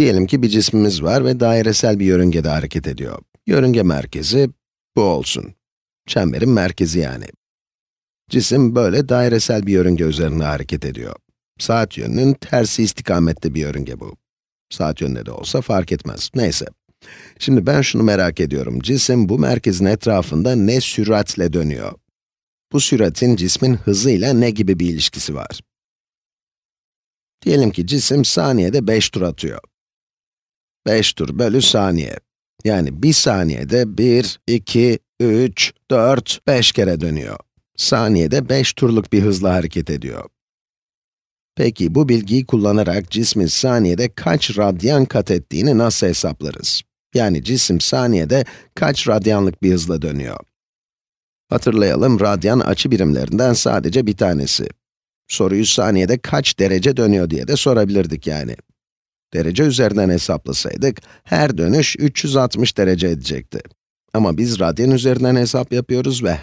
Diyelim ki bir cismimiz var ve dairesel bir yörüngede hareket ediyor. Yörünge merkezi bu olsun. Çemberin merkezi yani. Cisim böyle dairesel bir yörünge üzerinde hareket ediyor. Saat yönünün tersi istikamette bir yörünge bu. Saat yönünde de olsa fark etmez. Neyse. Şimdi ben şunu merak ediyorum. Cisim bu merkezin etrafında ne süratle dönüyor? Bu süratin cismin hızıyla ne gibi bir ilişkisi var? Diyelim ki cisim saniyede 5 tur atıyor. 5 tur bölü saniye. Yani 1 saniyede 1, 2, 3, 4, 5 kere dönüyor. Saniyede 5 turluk bir hızla hareket ediyor. Peki bu bilgiyi kullanarak cismin saniyede kaç radyan kat ettiğini nasıl hesaplarız? Yani cisim saniyede kaç radyanlık bir hızla dönüyor? Hatırlayalım, radyan açı birimlerinden sadece bir tanesi. Soruyu saniyede kaç derece dönüyor diye de sorabilirdik yani. Derece üzerinden hesaplasaydık, her dönüş 360 derece edecekti. Ama biz radyan üzerinden hesap yapıyoruz ve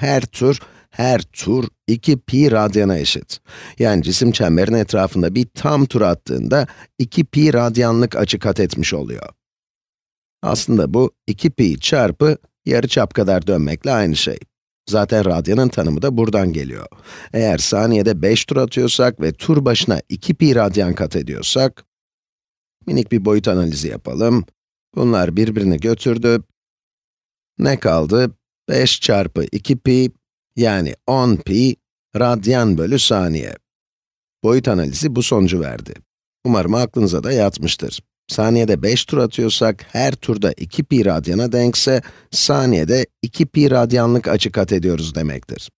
her tur 2 pi radyana eşit. Yani cisim çemberin etrafında bir tam tur attığında 2 pi radyanlık açı kat etmiş oluyor. Aslında bu 2 pi çarpı yarıçap kadar dönmekle aynı şey. Zaten radyanın tanımı da buradan geliyor. Eğer saniyede 5 tur atıyorsak ve tur başına 2 pi radyan kat ediyorsak, minik bir boyut analizi yapalım. Bunlar birbirini götürdü. Ne kaldı? 5 çarpı 2 pi, yani 10 pi, radyan bölü saniye. Boyut analizi bu sonucu verdi. Umarım aklınıza da yatmıştır. Saniyede 5 tur atıyorsak, her turda 2 pi radyana denkse, saniyede 2 pi radyanlık açı kat ediyoruz demektir.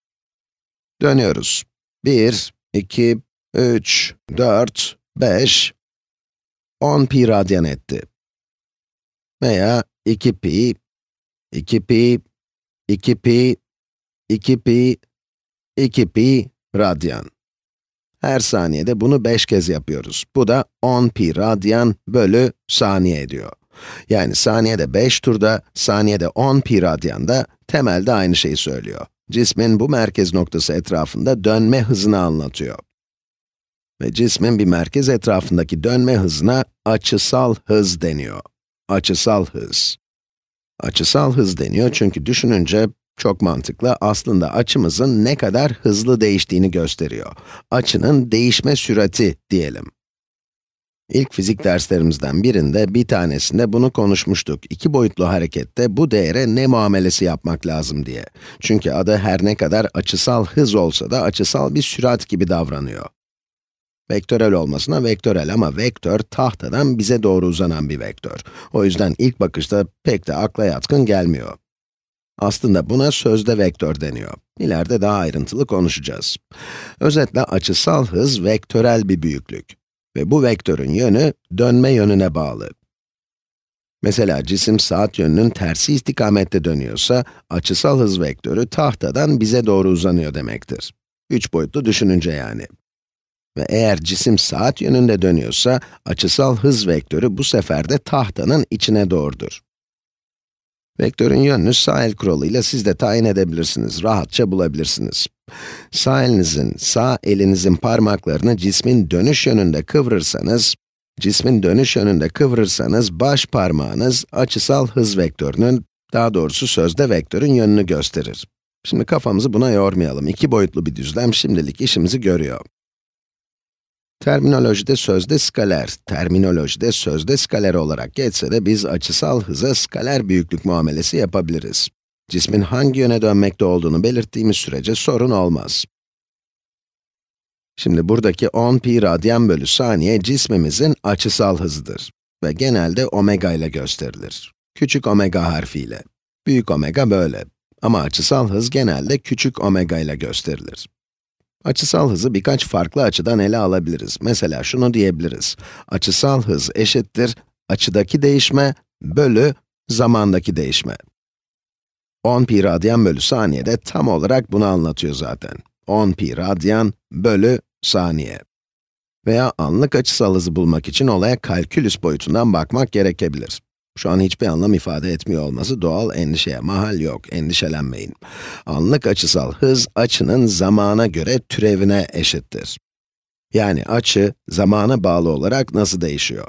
Dönüyoruz. 1, 2, 3, 4, 5, 10 pi radyan etti. Veya 2 pi, 2 pi, 2 pi, 2 pi, 2 pi radyan. Her saniyede bunu 5 kez yapıyoruz. Bu da 10 pi radyan bölü saniye ediyor. Yani saniyede 5 turda, saniyede 10 pi radyan da temelde aynı şeyi söylüyor. Cismin bu merkez noktası etrafında dönme hızını anlatıyor. Ve cismin bir merkez etrafındaki dönme hızına açısal hız deniyor. Açısal hız. Açısal hız deniyor çünkü düşününce çok mantıklı, aslında açımızın ne kadar hızlı değiştiğini gösteriyor. Açının değişme sürati diyelim. İlk fizik derslerimizden birinde, bir tanesinde bunu konuşmuştuk. İki boyutlu harekette bu değere ne muamelesi yapmak lazım diye. Çünkü adı her ne kadar açısal hız olsa da açısal bir sürat gibi davranıyor. Vektörel olmasına vektörel, ama vektör tahtadan bize doğru uzanan bir vektör. O yüzden ilk bakışta pek de akla yatkın gelmiyor. Aslında buna sözde vektör deniyor. İleride daha ayrıntılı konuşacağız. Özetle açısal hız vektörel bir büyüklük. Ve bu vektörün yönü dönme yönüne bağlı. Mesela cisim saat yönünün tersi istikamette dönüyorsa, açısal hız vektörü tahtadan bize doğru uzanıyor demektir. 3 boyutlu düşününce yani. Ve eğer cisim saat yönünde dönüyorsa, açısal hız vektörü bu sefer de tahtanın içine doğrudur. Vektörün yönünü sağ el kuralıyla siz de tayin edebilirsiniz, rahatça bulabilirsiniz. Sağ elinizin parmaklarını cismin dönüş yönünde kıvırırsanız, baş parmağınız açısal hız vektörünün, daha doğrusu sözde vektörün yönünü gösterir. Şimdi kafamızı buna yormayalım, iki boyutlu bir düzlem şimdilik işimizi görüyor. Terminolojide sözde skaler olarak geçse de biz açısal hıza skaler büyüklük muamelesi yapabiliriz. Cismin hangi yöne dönmekte olduğunu belirttiğimiz sürece sorun olmaz. Şimdi buradaki 10 pi radyan bölü saniye cismimizin açısal hızıdır ve genelde omega ile gösterilir. Küçük omega harfiyle. Büyük omega böyle. Ama açısal hız genelde küçük omega ile gösterilir. Açısal hızı birkaç farklı açıdan ele alabiliriz. Mesela şunu diyebiliriz. Açısal hız eşittir açıdaki değişme bölü zamandaki değişme. 10 pi radyan bölü saniye de tam olarak bunu anlatıyor zaten. 10 pi radyan bölü saniye. Veya anlık açısal hızı bulmak için olaya kalkülüs boyutundan bakmak gerekebilir. Şu an hiçbir anlam ifade etmiyor olması doğal, endişeye mahal yok, endişelenmeyin. Anlık açısal hız, açının zamana göre türevine eşittir. Yani açı, zamana bağlı olarak nasıl değişiyor?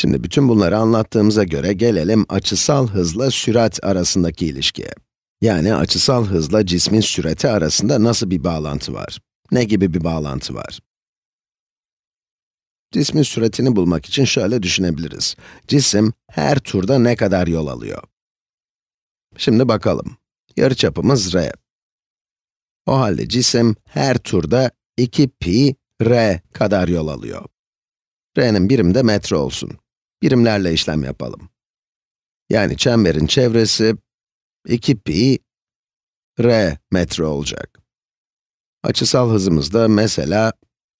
Şimdi bütün bunları anlattığımıza göre gelelim açısal hızla sürat arasındaki ilişkiye. Yani açısal hızla cismin sürati arasında nasıl bir bağlantı var? Ne gibi bir bağlantı var? Cismin süratini bulmak için şöyle düşünebiliriz. Cisim her turda ne kadar yol alıyor? Şimdi bakalım. Yarıçapımız r. O halde cisim her turda 2 pi r kadar yol alıyor. R'nin birimi de metre olsun. Birimlerle işlem yapalım. Yani çemberin çevresi 2 pi r metre olacak. Açısal hızımız da mesela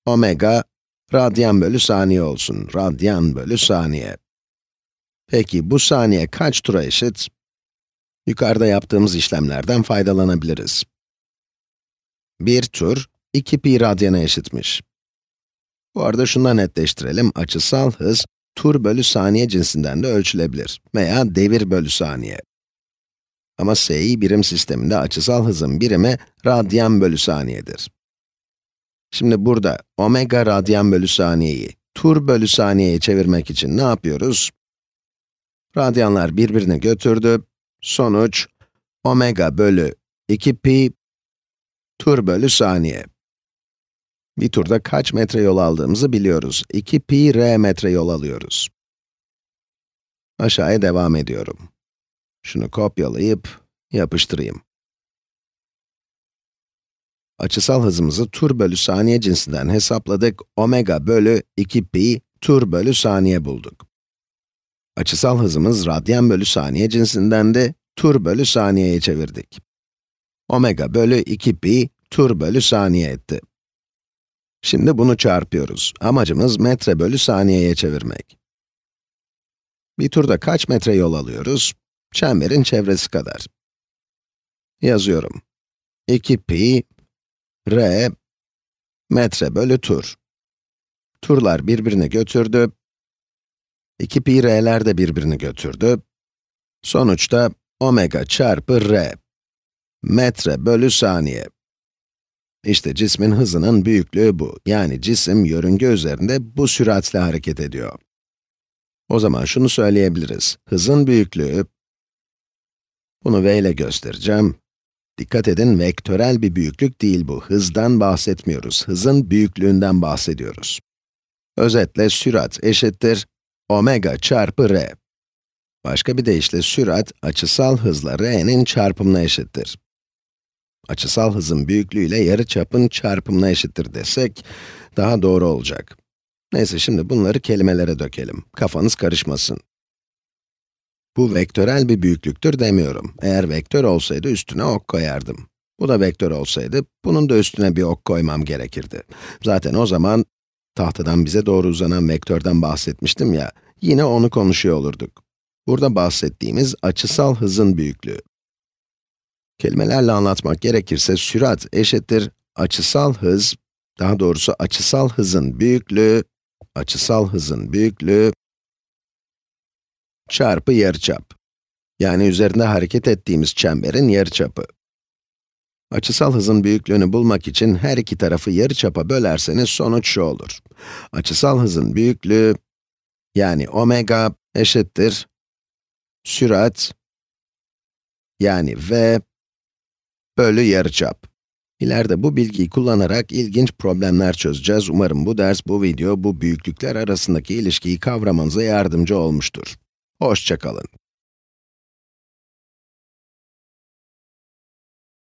omega radyan bölü saniye olsun. Radyan bölü saniye. Peki bu saniye kaç tura eşit? Yukarıda yaptığımız işlemlerden faydalanabiliriz. 1 tur 2 pi radyana eşitmiş. Bu arada şunu da netleştirelim, açısal hız tur bölü saniye cinsinden de ölçülebilir veya devir bölü saniye. Ama SI birim sisteminde açısal hızın birimi radyan bölü saniyedir. Şimdi burada omega radyan bölü saniyeyi tur bölü saniyeye çevirmek için ne yapıyoruz? Radyanlar birbirine götürdü, sonuç omega bölü 2 pi tur bölü saniye. Bir turda kaç metre yol aldığımızı biliyoruz. 2 pi r metre yol alıyoruz. Aşağıya devam ediyorum. Şunu kopyalayıp yapıştırayım. Açısal hızımızı tur bölü saniye cinsinden hesapladık. Omega bölü 2 pi tur bölü saniye bulduk. Açısal hızımız radyan bölü saniye cinsindendi. Tur bölü saniyeye çevirdik. Omega bölü 2 pi tur bölü saniye etti. Şimdi bunu çarpıyoruz. Amacımız metre bölü saniyeye çevirmek. Bir turda kaç metre yol alıyoruz? Çemberin çevresi kadar. Yazıyorum. 2 pi r metre bölü tur. Turlar birbirini götürdü. 2 pi r'ler de birbirini götürdü. Sonuçta omega çarpı r metre bölü saniye. İşte cismin hızının büyüklüğü bu. Yani cisim yörünge üzerinde bu süratle hareket ediyor. O zaman şunu söyleyebiliriz. Hızın büyüklüğü, bunu v ile göstereceğim. Dikkat edin, vektörel bir büyüklük değil bu. Hızdan bahsetmiyoruz. Hızın büyüklüğünden bahsediyoruz. Özetle sürat eşittir omega çarpı r. Başka bir deyişle sürat açısal hızla r'nin çarpımına eşittir. Açısal hızın büyüklüğü ile yarıçapın çarpımına eşittir desek daha doğru olacak. Neyse, şimdi bunları kelimelere dökelim. Kafanız karışmasın. Bu vektörel bir büyüklüktür demiyorum. Eğer vektör olsaydı üstüne ok koyardım. Bu da vektör olsaydı bunun da üstüne bir ok koymam gerekirdi. Zaten o zaman tahtadan bize doğru uzanan vektörden bahsetmiştim ya, yine onu konuşuyor olurduk. Burada bahsettiğimiz açısal hızın büyüklüğü. Kelimelerle anlatmak gerekirse sürat eşittir açısal hız, daha doğrusu açısal hızın büyüklüğü, çarpı yarıçap. Yani üzerinde hareket ettiğimiz çemberin yarıçapı. Açısal hızın büyüklüğünü bulmak için her iki tarafı yarıçapa bölerseniz sonuç şu olur. Açısal hızın büyüklüğü, yani omega eşittir sürat, yani v bölü yarıçap. İleride bu bilgiyi kullanarak ilginç problemler çözeceğiz. Umarım bu ders, bu video, bu büyüklükler arasındaki ilişkiyi kavramanıza yardımcı olmuştur. Hoşça kalın.